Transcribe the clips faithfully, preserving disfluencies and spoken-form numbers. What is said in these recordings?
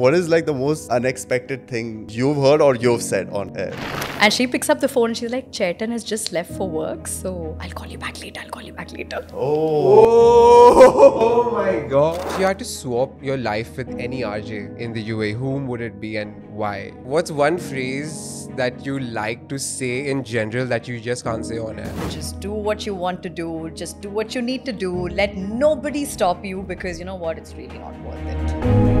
What is like the most unexpected thing you've heard or you've said on air? And she picks up the phone and she's like, Chetan has just left for work, so I'll call you back later, I'll call you back later. Oh, oh my God. If you had to swap your life with any R J in the U A E, whom would it be and why? What's one phrase that you like to say in general that you just can't say on air? Just do what you want to do, just do what you need to do, let nobody stop you because you know what, it's really not worth it.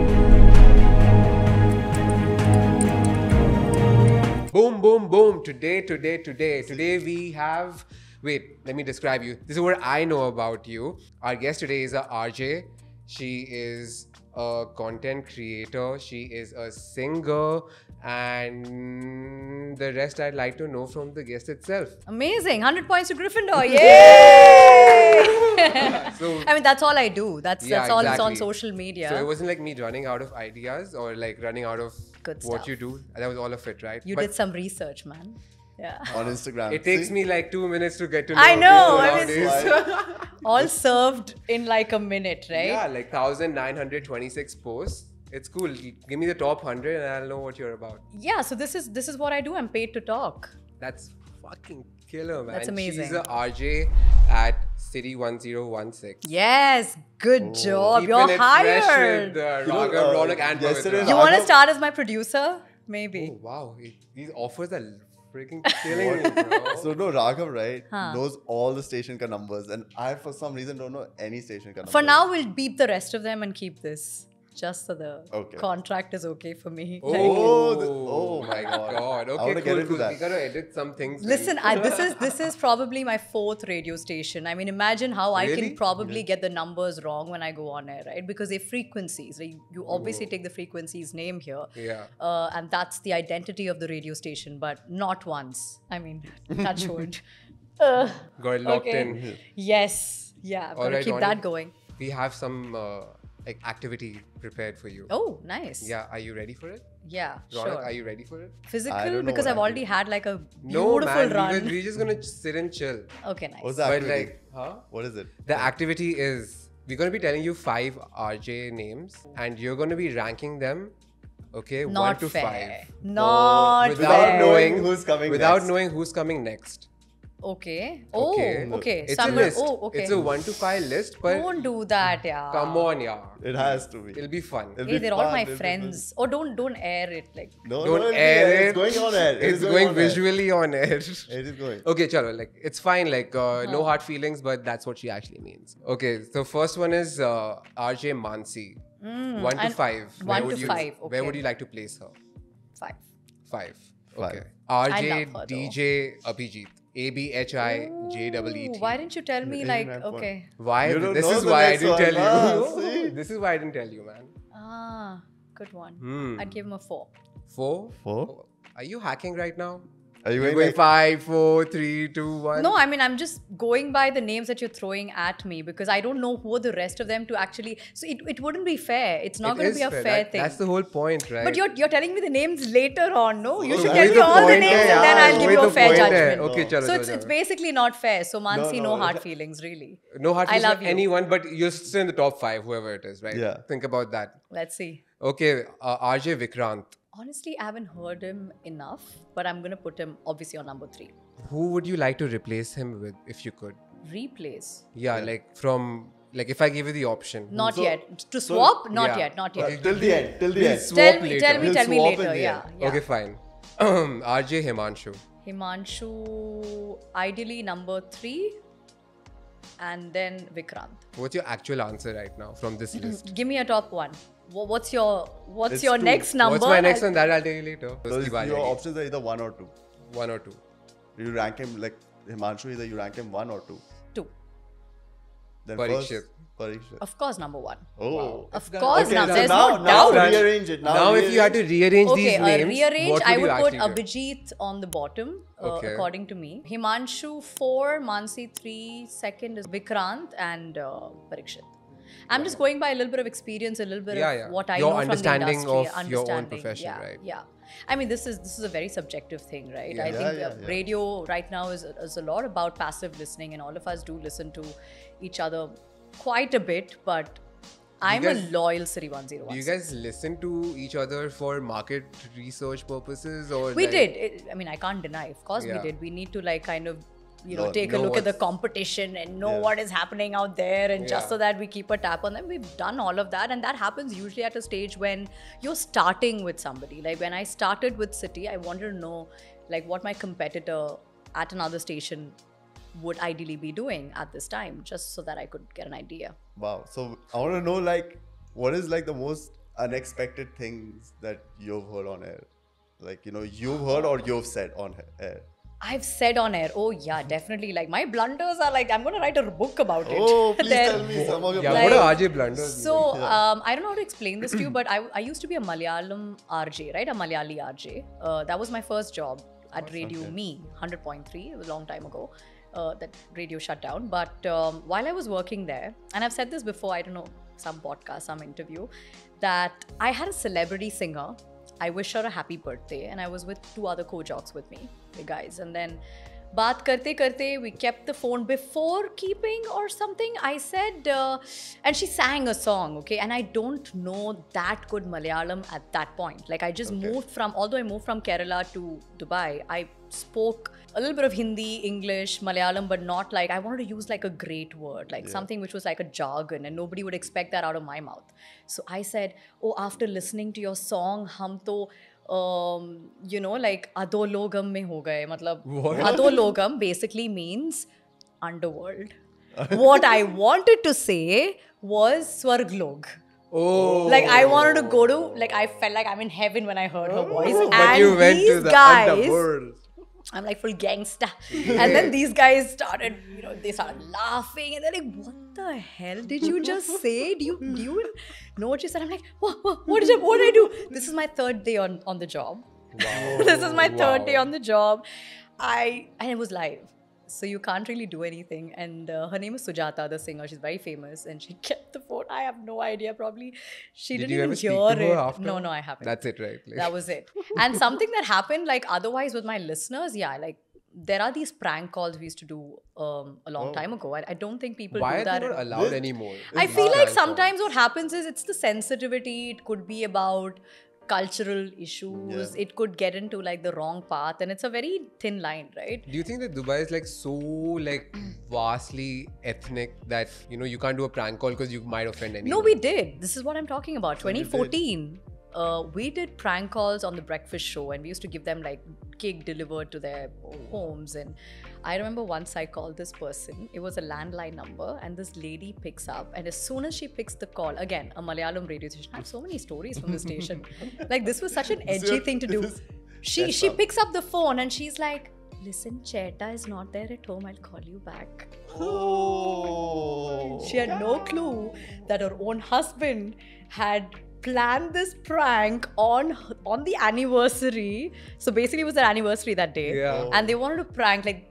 Boom, boom, boom. Today, today, today. Today we have... Wait, let me describe you. This is what I know about you. Our guest today is a R J. She is a content creator. She is a singer. And the rest I'd like to know from the guest itself. Amazing. one hundred points to Gryffindor. Yay! so, I mean, that's all I do. That's, yeah, that's all exactly. It's on social media. So it wasn't like me running out of ideas or like running out of... Good stuff. What you do, that was all of it, right? You but did some research, man. Yeah. On Instagram. It takes See? me like two minutes to get to know. I know. I mean, so all served in like a minute, right? Yeah, like one thousand nine hundred twenty-six posts. It's cool. Give me the top one hundred and I'll know what you're about. Yeah, so this is this is what I do. I'm paid to talk. That's fucking killer, man. That's amazing. She's a R J at City ten sixteen. Yes, good oh. job. Keeping You're hired. With, uh, you know, Raga, uh, Ronak and Pavithra. You want to start as my producer? Maybe. Oh, wow, it, these offers are freaking killing me, bro. So no, Raghav, right, huh. knows all the station ka numbers and I for some reason don't know any station ka numbers. For now, we'll beep the rest of them and keep this. Just so the okay. contract is okay for me. Oh, like, this, oh my God. Okay, cool, cool. We got to edit some things. Listen, I, this is this is probably my fourth radio station. I mean, imagine how really? I can probably yeah. get the numbers wrong when I go on air, right? Because they're frequencies. Right? You, you obviously oh. take the frequency's name here. Yeah. Uh, and that's the identity of the radio station, but not once. I mean, touch wood. uh, got locked okay. in. Yes. Yeah, I'm going right, to keep that it, going. We have some... Uh, like activity prepared for you. Oh, nice. Yeah, are you ready for it? Yeah, Ronak, sure. are you ready for it? Physical, because I've already had like a beautiful no, man, run. No, we're, we're just going to sit and chill. Okay, nice. What's the activity? But like, huh? What is it? The activity is, we're going to be telling you five R J names and you're going to be ranking them, okay, Not one to fair. five. Not oh, without fair. knowing who's coming Without next. knowing who's coming next. Okay. Oh, okay. okay. It's Summer. a list. Oh, okay. It's a one to five list. But don't do that, yeah. Come on, yeah. It has to be. It'll be fun. It'll hey, be they're fun. all my It'll friends. Oh, don't don't air it. Like no, don't no, air it. It's going on air. It it's going, going on visually air. on air. It is going. Okay, chalo. Like it's fine. Like uh, huh. no hard feelings, but that's what she actually means. Okay. So first one is uh, R J Mansi. Mm, one to five. One where to five. You, okay. Where would you like to place her? Five. Five. Okay. Five. R J her, D J Abhijit. A B H I J E E T. Why didn't you tell me in like, okay. Why? Did, this is why I didn't one. tell you. Ah, this is why I didn't tell you, man. Ah, good one. Hmm. I'd give him a four. Four? Four? Oh, are you hacking right now? Are you, you going like five, four, three, two, one? No, I mean, I'm just going by the names that you're throwing at me because I don't know who are the rest of them to actually... So it, it wouldn't be fair. It's not it going to be a fair, fair that, thing. That's the whole point, right? But you're, you're telling me the names later on, no? You oh, should tell me all the names hai, and then I'll give you a fair judgment. Okay, chalo, so it's, it's basically not fair. So Mansi, no, no, no hard feelings, really. No hard feelings for anyone, but you're still in the top five, whoever it is, right? Yeah. Think about that. Let's see. Okay, uh, R J Vikrant. Honestly, I haven't heard him enough, but I'm going to put him obviously on number three. Who would you like to replace him with if you could? Replace? Yeah, yeah. like from, like if I give you the option. Not so, yet. To swap? So, not yeah. yet, not yet. Well, till the end, till the we'll end. Tell me, tell me, tell me later, later. Yeah, yeah. Okay, fine. R J Himanshu. Himanshu, ideally number three. And then Vikrant. What's your actual answer right now from this list? Give me a top one. What's your What's it's your two. next number? What's my next I'll... one? That I'll tell you later. So your already. options are either one or two. One or two. You rank him like Himanshu. Either you rank him one or two. Two. Then Parikshit. Parikshit. Of course, number one. Oh. Wow. Of course, okay, number, so there's now, no now doubt. Rearrange it. Now, now rearrange. If you had to rearrange okay, these uh, names, rearrange. What would I would you put Abhijit do? on the bottom, uh, okay. according to me. Himanshu four, Mansi three, second is Vikrant and uh, Parikshit. I'm wow. just going by a little bit of experience, a little bit yeah, yeah. of what I your know from the industry. Your understanding of your own profession, yeah, right? Yeah. I mean, this is this is a very subjective thing, right? Yeah. I yeah, think yeah, yeah. radio right now is, is a lot about passive listening and all of us do listen to each other quite a bit. But I'm guys, a loyal City one oh one six. Do you guys listen to each other for market research purposes? Or we like, did. It, I mean, I can't deny. Of course yeah. we did. We need to like kind of, you know, no, take no a look at the competition and know yeah. what is happening out there, and yeah. just so that we keep a tap on them. We've done all of that, and that happens usually at a stage when you're starting with somebody. Like when I started with City, I wanted to know like what my competitor at another station would ideally be doing at this time, just so that I could get an idea. Wow. So I want to know, like, what is like the most unexpected things that you've heard on air? Like, you know, you've heard or you've said on air? I've said on air. Oh yeah, definitely. Like my blunders are like, I'm going to write a book about it. Oh, please then, tell me some of your yeah, blunders. Like, blunders. So, yeah. um, I don't know how to explain this to you, but I, I used to be a Malayalam R J, right? A Malayali R J. Uh, that was my first job at Radio okay. Me, one hundred point three. It was a long time ago. Uh, that radio shut down, but um, while I was working there, and I've said this before, I don't know, some podcast, some interview, that I had a celebrity singer. I wish her a happy birthday, and I was with two other co-jocks with me, the guys, and then baat karte karte we kept the phone before keeping or something. I said uh, and she sang a song, okay, and I don't know that good Malayalam at that point. Like I just okay. moved from, although I moved from Kerala to Dubai, I spoke a little bit of Hindi, English, Malayalam, but not like, I wanted to use like a great word, like yeah. something which was like a jargon, and nobody would expect that out of my mouth. So I said, oh, after listening to your song, hum to, um, you know, like, adologam mein ho gaye. Matlab, adologam basically means underworld. What I wanted to say was swarglog. Oh. Like I wanted to go to, like I felt like I'm in heaven when I heard her voice. Oh. And but you went these to the guys, underworld. I'm like full gangsta. Yeah. And then these guys started, you know, they started laughing, and they're like, what the hell did you just say? Do you, do you know what you said? I'm like, what, what, what, did, I, what did I do? This is my third day on, on the job. Wow. This is my wow. third day on the job. I And it was live. So you can't really do anything. And uh, her name is Sujata, the singer. She's very famous, and she kept the phone. I have no idea, probably. She Did didn't even hear it. After? No, no, I haven't. That's it, right? Like. That was it. And something that happened, like otherwise with my listeners, yeah, like there are these prank calls we used to do um, a long oh. time ago. I, I don't think people Why do that. Why are they not allowed anymore? I it's feel like sometimes calls. What happens is it's the sensitivity. It could be about cultural issues, yeah. it could get into like the wrong path, and it's a very thin line, right? Do you think that Dubai is like so like vastly ethnic that, you know, you can't do a prank call because you might offend anyone? No, we did. This is what I'm talking about. twenty fourteen, uh, we did prank calls on the breakfast show, and we used to give them like cake delivered to their homes. And I remember once I called this person, it was a landline number, and this lady picks up, and as soon as she picks the call, again, a Malayalam radio station, I have so many stories from the station, like this was such an edgy thing to do. She, she picks up the phone and she's like, listen, Cheta is not there at home, I'll call you back. Oh. She had no clue that her own husband had planned this prank on on the anniversary. So basically it was their anniversary that day, yeah. and they wanted to prank like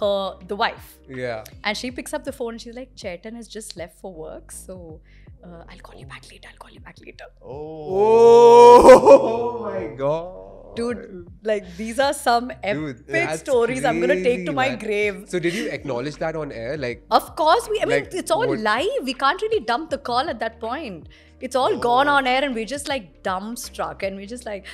her, the wife. Yeah. And she picks up the phone and she's like, Chetan has just left for work, so uh, I'll call you back later, I'll call you back later. Oh, oh my god. Dude, like these are some epic Dude, stories crazy, I'm gonna take to my man. grave. So did you acknowledge that on air? Like, of course, we. I mean, like, it's all what? live. We can't really dump the call at that point. It's all oh. gone on air, and we're just like dumbstruck, and we're just like,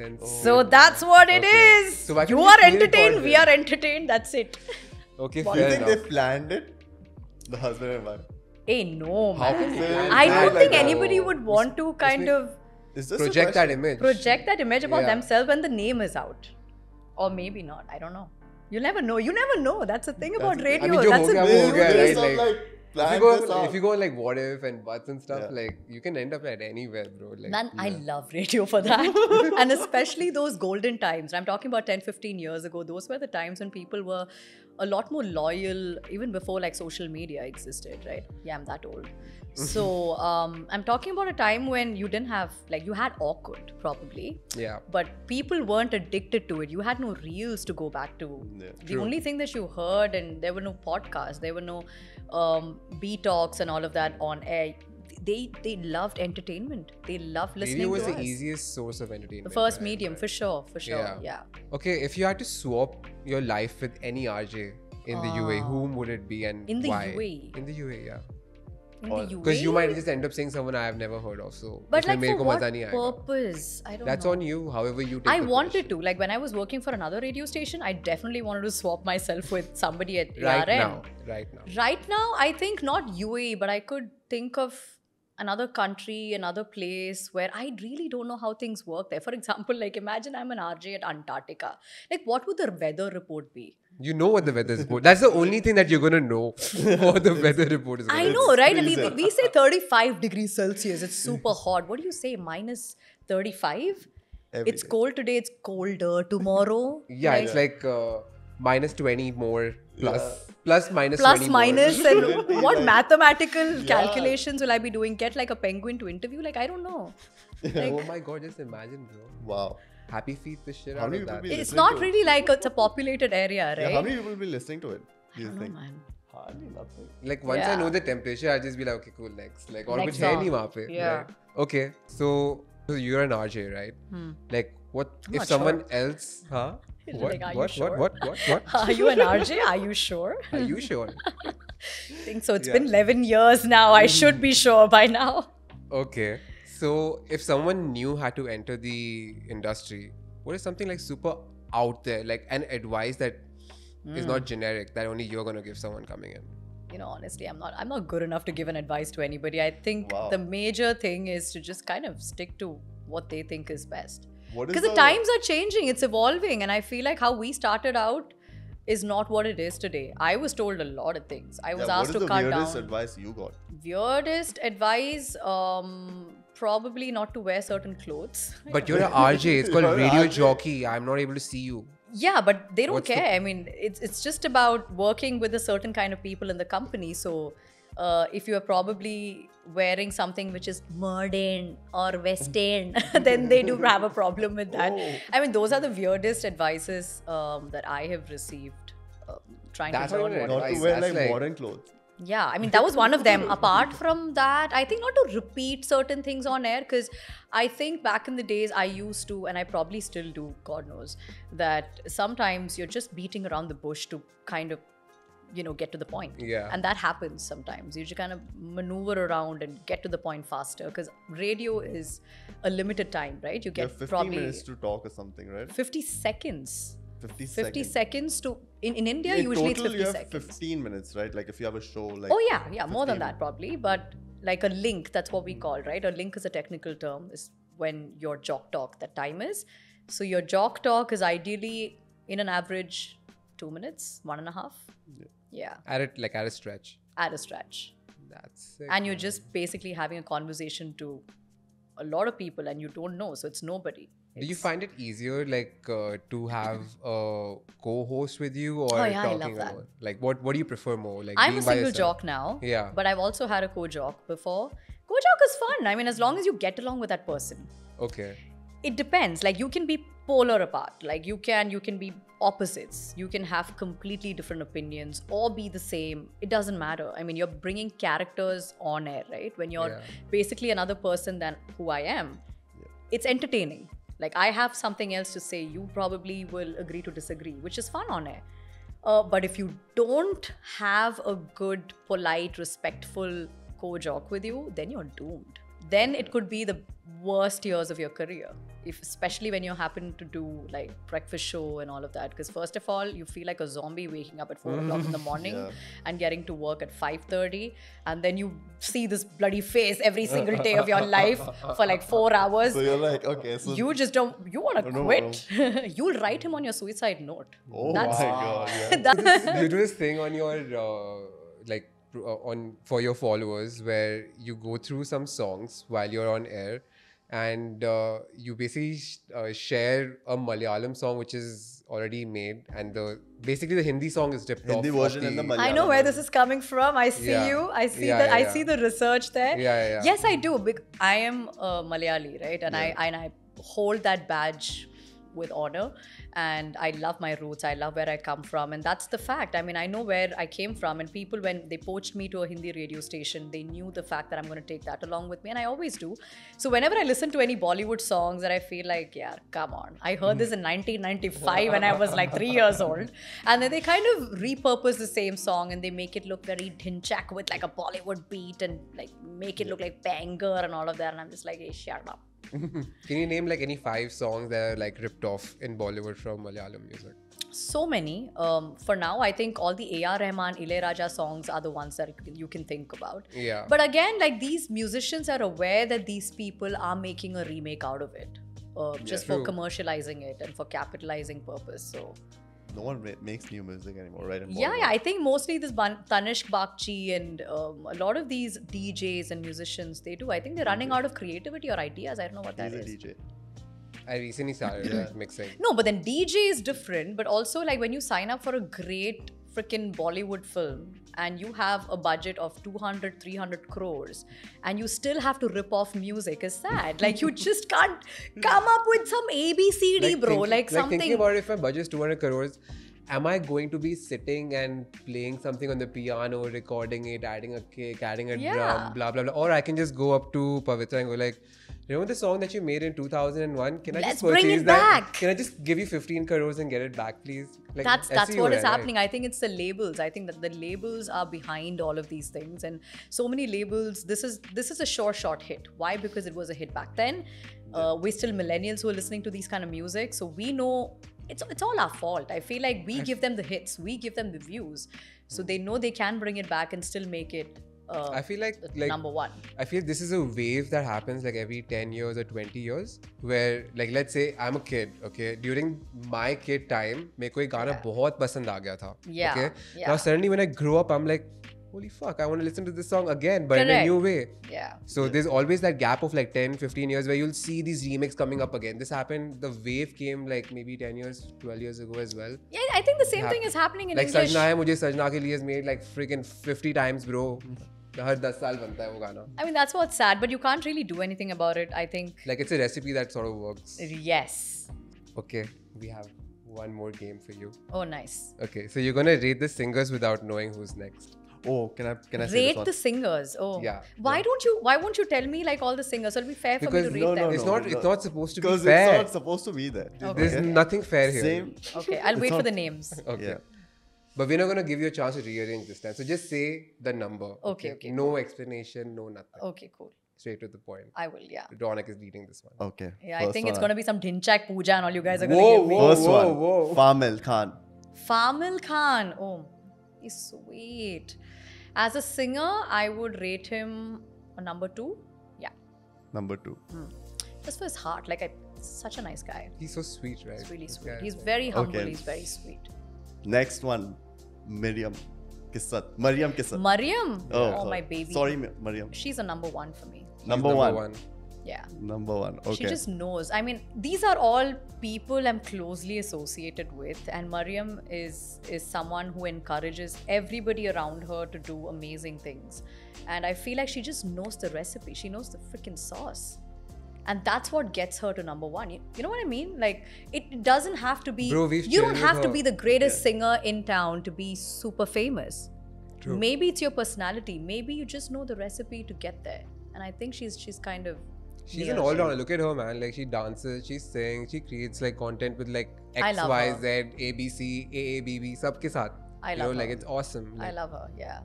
Oh, so that's what it okay. is. So you are entertained, we are entertained, that's it. Okay, fair enough. You think they planned it? The husband and wife? Hey, no, man. I don't think like anybody that. would want to kind of project that image. Project that image about yeah. themselves when the name is out. Or maybe not, I don't know. You'll never know, you never know. That's the thing about that's radio. I mean, that's a big deal. If you, go, if you go like what if and buts and stuff, yeah. like you can end up at anywhere, bro. Like, Man, yeah. I love radio for that. And especially those golden times. I'm talking about ten, fifteen years ago. Those were the times when people were a lot more loyal, even before like social media existed, right? Yeah, I'm that old. So um, I'm talking about a time when you didn't have, like you had awkward probably. Yeah. But people weren't addicted to it. You had no reels to go back to. Yeah, the true. only thing that you heard, and there were no podcasts, there were no um, B-talks and all of that on air. They they loved entertainment. They loved listening to us. Radio was the easiest source of entertainment. The first medium, for sure, for sure, yeah. yeah. Okay, if you had to swap your life with any R J in uh, the U A E, whom would it be and why? In the why? U A E? In the U A E, yeah. Because you might just end up saying someone I have never heard of. So, but like for what purpose? I don't know. That's on you. However you take it. I wanted to. Like when I was working for another radio station, I definitely wanted to swap myself with somebody at A R M. Right now. Right now. Right now, I think not U A E, but I could think of another country, another place where I really don't know how things work there. For example, like imagine I'm an R J at Antarctica. Like what would the weather report be? You know what the weather report. That's the only thing that you're going to know what the weather report is about. I know, right? We, we say thirty-five degrees Celsius. It's super hot. What do you say? minus thirty-five? It's day. Cold today. It's colder tomorrow. Yeah, right? It's like uh, minus twenty more. Plus, yeah. plus, minus, plus, minus, and what mathematical yeah. calculations will I be doing? Get like a penguin to interview? Like I don't know. Yeah. Like, oh my god! Just imagine, bro. Wow. Happy feet, the shit out of that. It's not really it? Like it's a populated area, right? Yeah, how many people will be listening to it? Do you I don't think? Know, man. Hardly nothing. Like once yeah. I know the temperature, I'll just be like, okay, cool, next. Like, or kuch hai nahi wahan pe. Yeah. Right? Okay, so, so you're an R J, right? Hmm. Like, what I'm if someone sure. else? Huh? What, like, are what, you sure? what, what, what, what? Are you an R J? Are you sure? Are you sure? I think so. It's yeah. been eleven years now. I should be sure by now. Okay. So, if someone new had to enter the industry, what is something like super out there? Like an advice that mm. is not generic, that only you're going to give someone coming in? You know, honestly, I'm not I'm not good enough to give an advice to anybody. I think wow. the major thing is to just kind of stick to what they think is best. Because the, the times are changing, it's evolving, and I feel like how we started out is not what it is today. I was told a lot of things. I was yeah, asked to cut down. What is the weirdest advice you got? Weirdest advice, um, probably not to wear certain clothes. But you're an R J. It's called radio R J. Jockey. I'm not able to see you. Yeah, but they don't What's care. The... I mean, it's it's just about working with a certain kind of people in the company. So. Uh, if you are probably wearing something which is modern or western, then they do have a problem with that. Oh. I mean, those are the weirdest advices um, that I have received. Uh, trying That's to learn what not advice. To wear That's like modern clothes. Yeah, I mean, that was one of them. Apart from that, I think not to repeat certain things on air, because I think back in the days I used to, and I probably still do, God knows, that sometimes you're just beating around the bush to kind of you know, get to the point. Yeah. And that happens sometimes. You just kind of maneuver around and get to the point faster, because radio is a limited time, right? You get yeah, fifty probably minutes to talk or something, right? fifty seconds. fifty seconds to in, in India in usually total, it's fifty you have seconds. fifteen minutes, right? Like if you have a show like Oh yeah, yeah, more than that probably, but like a link, that's what we call, right? A link is a technical term, is when your jock talk that time is. So your jock talk is ideally in an average two minutes, one and a half. Yeah. Yeah. At it like at a stretch. At a stretch. That's it. And you're just basically having a conversation to a lot of people, and you don't know, so it's nobody. It's... Do you find it easier, like, uh, to have a co-host with you, or oh, yeah, talking I love that. Over? Like, what what do you prefer more? Like, I'm being a single jock now. Yeah. But I've also had a co-jock before. Co-jock is fun. I mean, as long as you get along with that person. Okay. It depends. Like, you can be polar apart. Like, you can you can be opposites. You can have completely different opinions or be the same. It doesn't matter. I mean, you're bringing characters on air, right? When you're yeah. basically another person than who I am, yeah. it's entertaining. Like, I have something else to say. You probably will agree to disagree, which is fun on air. Uh, but if you don't have a good, polite, respectful co-jock with you, then you're doomed. Then it could be the worst years of your career, if especially when you happen to do like breakfast show and all of that. Because first of all, you feel like a zombie waking up at four o'clock in the morning yeah. and getting to work at five thirty, and then you see this bloody face every single day of your life for like four hours. So you're like, okay, so you just don't. You want to no, quit. No, no. You'll write him on your suicide note. Oh That's, my god! Yeah. That's you do this thing on your uh, like. on for your followers where you go through some songs while you're on air, and uh, you basically sh uh, share a Malayalam song which is already made, and the basically the Hindi song is dipped Hindi off version the, and the Malayalam I know where this is coming from. I see yeah. you I see yeah, the, yeah, I yeah. see the research there yeah, yeah. Yes, I do. I am a Malayali, right? And yeah. I and I hold that badge with honor, and I love my roots, I love where I come from, and that's the fact. I mean, I know where I came from, and people, when they poached me to a Hindi radio station, they knew the fact that I'm going to take that along with me, and I always do. So whenever I listen to any Bollywood songs that I feel like, yeah, come on, I heard this in nineteen ninety-five when I was like three years old, and then they kind of repurpose the same song and they make it look very dhinchak with like a Bollywood beat and like make it look like banger and all of that, and I'm just like, hey, shut up. Can you name like any five songs that are like ripped off in Bollywood from Malayalam music? So many. Um, for now, I think all the A R Rahman, Ilaiyaraaja songs are the ones that you can think about. Yeah. But again, like these musicians are aware that these people are making a remake out of it. Uh, just yeah, for true. commercializing it and for capitalizing purpose. So no one makes new music anymore, right? Yeah, yeah, I think mostly this Tanishk Bakshi and um, a lot of these D Js and musicians, they do. I think they're running out of creativity or ideas. I don't know what that is. He's a D J. I recently started like, mixing. No, but then D J is different. But also like when you sign up for a great freaking Bollywood film and you have a budget of two hundred, three hundred crores and you still have to rip off music is sad. Like you just can't come up with some A B C D, like bro. Think, like something. Like thinking about if my budget is two hundred crores, am I going to be sitting and playing something on the piano, recording it, adding a kick, adding a yeah. drum, blah, blah, blah. Or I can just go up to Pavitra and go like, remember the song that you made in two thousand one? Can I Let's just bring it back. That? Can I just give you fifteen crores and get it back, please? Like, that's that's what is happening. Right? I think it's the labels. I think that the labels are behind all of these things, and so many labels. This is this is a sure shot hit. Why? Because it was a hit back then. Uh, we're still millennials who are listening to these kind of music, so we know it's it's all our fault. I feel like we give them the hits, we give them the views, so they know they can bring it back and still make it. Uh, I feel like, like number one. I feel this is a wave that happens like every ten years or twenty years, where like let's say I'm a kid, okay. During my kid time, मेरे को एक गाना बहुत पसंद आ गया था, okay. Now suddenly when I grow up, I'm like, holy fuck, I want to listen to this song again, but Correct. in a new way. Yeah. So there's always that gap of like ten, fifteen years where you'll see these remakes coming up again. This happened, the wave came like maybe ten years, twelve years ago as well. Yeah, I think the same Happ thing is happening in like English. Like Sajna Hai Mujhe Sajna Ke Liye is made like freaking fifty times, bro. I mean, that's what's sad, but you can't really do anything about it, I think. Like, it's a recipe that sort of works. Yes. Okay, we have one more game for you. Oh, nice. Okay, so you're going to rate the singers without knowing who's next. Oh, can I, can I say Rate this the singers. Oh. Yeah. Why yeah. don't you, why won't you tell me like all the singers? It'll be fair because for me to no, rate no, them. No, it's not, no. it's not supposed to be fair. Because it's not supposed to be there. Okay. There's okay. nothing fair here. Same. Okay, I'll wait for the names. Okay. Yeah. But we're not going to give you a chance to rearrange this time. So just say the number. Okay, okay. okay no cool. explanation, no nothing. Okay, cool. Straight to the point. I will, yeah. Ronak is leading this one. Okay. Yeah, First I think one. it's going to be some Dhinchak Puja and all you guys are going to give me. First whoa, one. Whoa. Famil Khan. Famil Khan. Oh, he's sweet. As a singer, I would rate him a number two. Yeah. Number two. Mm. Just for his heart. Like, I, such a nice guy. He's so sweet, right? He's really this sweet. He's very humble. Okay. He's very sweet. Next one. Mariam Kisath. Mariam Kisath. Mariam? Oh, oh my baby. Sorry, Mariam. She's a number one for me. Number, number one. one. Yeah. Number one. Okay. She just knows. I mean, these are all people I'm closely associated with, and Mariam is, is someone who encourages everybody around her to do amazing things. And I feel like she just knows the recipe. She knows the freaking sauce. And that's what gets her to number one. You, you know what I mean? Like, it doesn't have to be... Bro, you don't have her. to be the greatest yeah. singer in town to be super famous. True. Maybe it's your personality. Maybe you just know the recipe to get there. And I think she's she's kind of... She's an all-rounder. Look at her, man. Like, she dances, she sings, she creates, like, content with, like, X, Y, her. Z, A, B, C, A, A, B, B, sab ke saath. I love you know, her. Like, it's awesome. Like, I love her, yeah.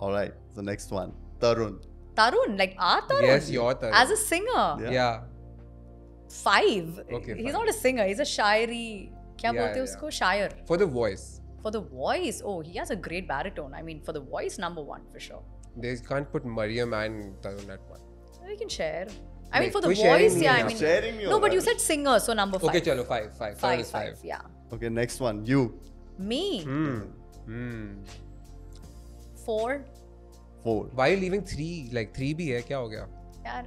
All right. The next one. Tarun. Tarun, like our Tarun. Yes, your Tarun. As a singer. Yeah. yeah. Five. Okay. He's fine. not a singer. He's a shairi. Kya bolte hai usko? Shair. For the voice. For the voice. Oh, he has a great baritone. I mean, for the voice, number one for sure. They can't put Mariam and Tarun at one. We can share. I mean, Wait, for the voice, yeah. I mean, sharing you. No, but you said singer, so number five. Okay, chalo, five, five, five, five, five. Yeah. Okay, next one. You. Me. Hmm. Hmm. Four. Four. Why are you leaving three? Like three bhi hai, kya ho gaya? Yaar.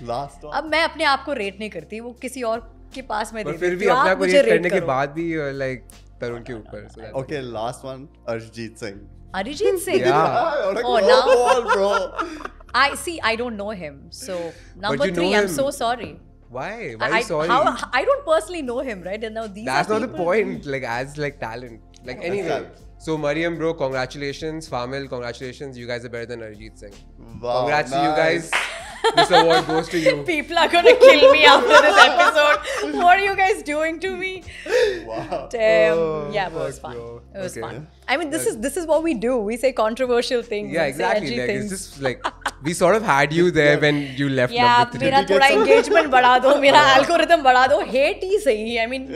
Last one. Ab main apne aap ko rate nahi karti. Wo kisi aur ke paas main de deti. Par phir bhi apne aap ko rate karne ke baad bhi like Tarun ke upar. So okay, last one. Arijit Singh. Arijit Singh. Yeah. Oh, now, bro. I see. I don't know him. So number three. I'm so sorry. Why? Why I, sorry? How, I don't personally know him, right? And now these That's not the point. Like as like talent. Like anyway. So Mariam bro, congratulations. Famil, congratulations. You guys are better than Arijit Singh. Wow, Congrats nice. to you guys. This award goes to you. People are gonna kill me after this episode. What are you guys doing to me? Wow. Damn. Oh, yeah, but it was fun. Bro. It was okay. fun. I mean, this That's is this is what we do. We say controversial things. Yeah, exactly. Like, things. It's just like we sort of had you there when you left. Yeah, mera thoda engagement bada do, mera algorithm bada do. Hate hi sahi. I mean,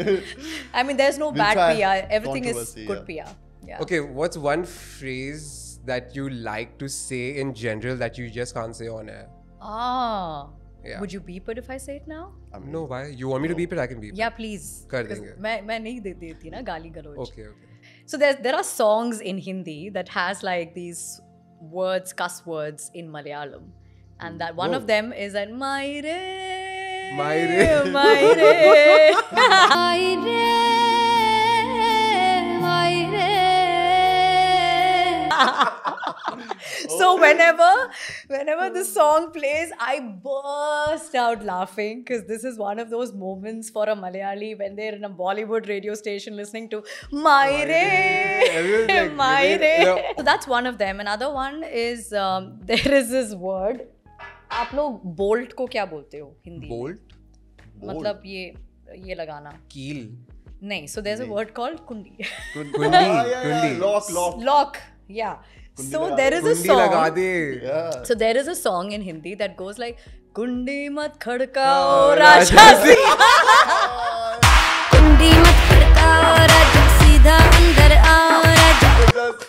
I mean, there's no bad P R. Everything is good P R. Yeah. Okay, what's one phrase that you like to say in general that you just can't say on air? Ah, yeah. Would you beep it if I say it now? I mean, no, why? You want me no. to beep it? I can beep yeah, it. Yeah, please. Kar denge. Main, main nahi de deti na, gali galoch. Okay, okay. So there, there are songs in Hindi that has like these words, cuss words in Malayalam. And that one Whoa. of them is that Maire, Maire, Maire, Maire, Maire. So okay. whenever, whenever the song plays, I burst out laughing because this is one of those moments for a Malayali when they're in a Bollywood radio station listening to Maire, Maire. Maire. So that's one of them. Another one is um, there is this word. आप लोग bolt को क्या बोलते हो Hindi? Bolt. मतलब ये ये लगाना. Keel. नहीं. So there's a word called kundi. Kundi. Kundi. Lock. Lock. Lock. Yeah. So there is a song. Yeah. So there is a song in Hindi that goes like Kundi mat khadkao Raja Seedha Kundi mat khadkao Raja Seedha Andar aao Raja.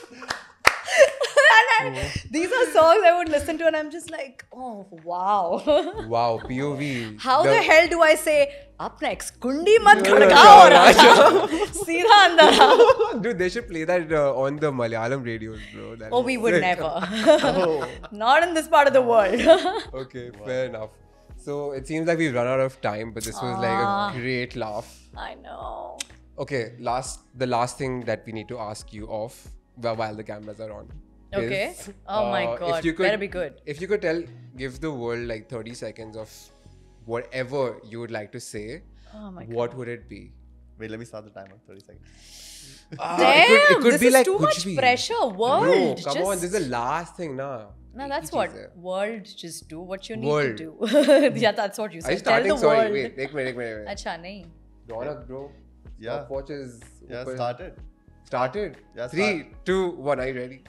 These are songs I would listen to and I'm just like, oh wow. Wow, P O V. How the, the hell do I say Apna ex kundi mat khadkao Raja Seedha andar aao. Dude, they should play that uh, on the Malayalam radios, bro. That oh, we would sick. never. Oh. Not in this part of the world. Okay, wow. fair enough. So it seems like we've run out of time, but this was ah. like a great laugh. I know. Okay, last the last thing that we need to ask you off while the cameras are on. Okay. Is, oh uh, my God. Could, better be good. If you could tell, give the world like thirty seconds of whatever you would like to say. Oh my God. What would it be? Wait, let me start the timer. thirty seconds. Ah, Damn, it could, it could this be is like too much be. pressure. World. No, come just... on. This is the last thing now. No, that's what. World, just do what you need world. to do. Yeah, that's what you said. Are you starting? Tell the Sorry, world. wait, wait, wait, wait. Acha, nahi. Ronak, bro. Yeah. Watch is yeah, started. Started? Yeah, Three, start. two, one. Are you ready?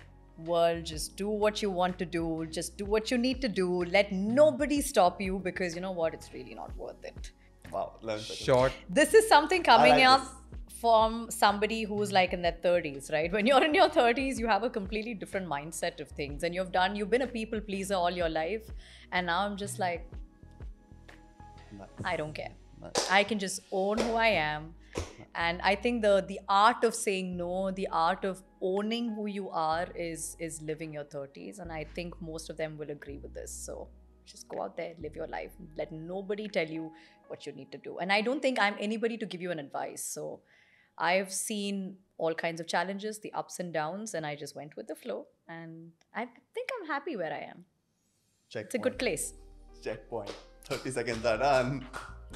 World, just do what you want to do, just do what you need to do, let nobody stop you because you know what, it's really not worth it. Wow, short. This is something coming like up this. from somebody who's like in their thirties, right? When you're in your thirties, you have a completely different mindset of things and you've done, you've been a people pleaser all your life and now I'm just like, nice. I don't care. Nice. I can just own who I am. And I think the the art of saying no, the art of owning who you are is is living your thirties, and I think most of them will agree with this. So just go out there, live your life, let nobody tell you what you need to do. And I don't think I'm anybody to give you an advice. So I've seen all kinds of challenges, the ups and downs, and I just went with the flow. And I think I'm happy where I am. Checkpoint. It's a good place. Checkpoint. thirty seconds are done.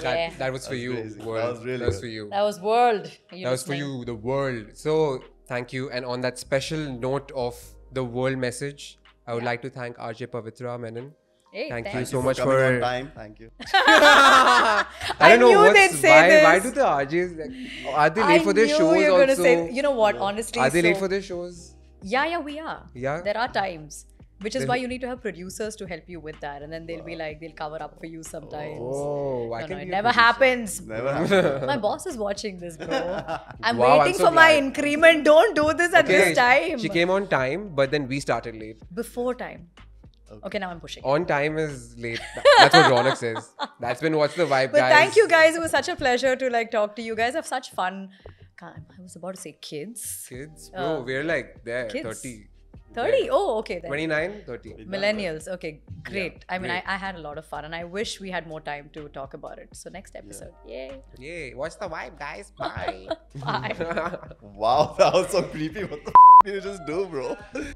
That, yeah. that was for that was you, crazy. world. That was, really that was for you. That was world. That listening? was for you, the world. So, thank you. And on that special note of the world message, I would yeah. like to thank R J Pavithra Menon. Hey, thank, thank you, you so for much for on time. Thank you. I, I don't know what's, say why, this. why do the R Js, like, are they late I for their shows you're also? Say, you know what, yeah. honestly. Are they so, late for their shows? Yeah, yeah, we are. Yeah. There are times. Which is why you need to have producers to help you with that, and then they'll be like, they'll cover up for you sometimes. Oh, I no, can no, it never happens. Never happens. My boss is watching this, bro. I'm wow, waiting I'm so for glad. my increment. Don't do this okay. at this time. She came on time, but then we started late. Before time. Okay, okay now I'm pushing. On time is late. That's what Ronak says. That's been What's the Vibe, but guys. But thank you, guys. It was such a pleasure to like talk to you guys. I have such fun. God, I was about to say kids. Kids? Bro, uh, we're like there, kids. thirty. thirty? Yeah. Oh, okay then. twenty-nine, thirty. Millennials. Okay, great. Yeah, I mean, great. I, I had a lot of fun and I wish we had more time to talk about it. So, next episode. Yeah. Yay. Yay. What's the vibe, guys? Bye. Bye. Wow, that was so creepy. What the f*** did you just do, bro?